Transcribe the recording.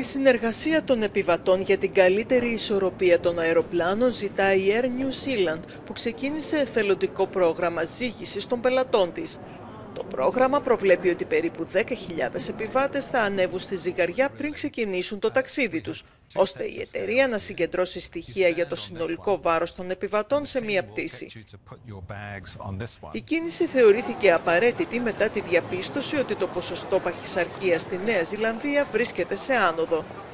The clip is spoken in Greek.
Τη συνεργασία των επιβατών για την καλύτερη ισορροπία των αεροπλάνων ζητά η Air New Zealand, που ξεκίνησε εθελοντικό πρόγραμμα ζήγησης των πελατών της. Το πρόγραμμα προβλέπει ότι περίπου 10.000 επιβάτες θα ανέβουν στη ζυγαριά πριν ξεκινήσουν το ταξίδι τους, ώστε η εταιρεία να συγκεντρώσει στοιχεία για το συνολικό βάρος των επιβατών σε μία πτήση. Η κίνηση θεωρήθηκε απαραίτητη μετά τη διαπίστωση ότι το ποσοστό παχυσαρκίας στη Νέα Ζηλανδία βρίσκεται σε άνοδο.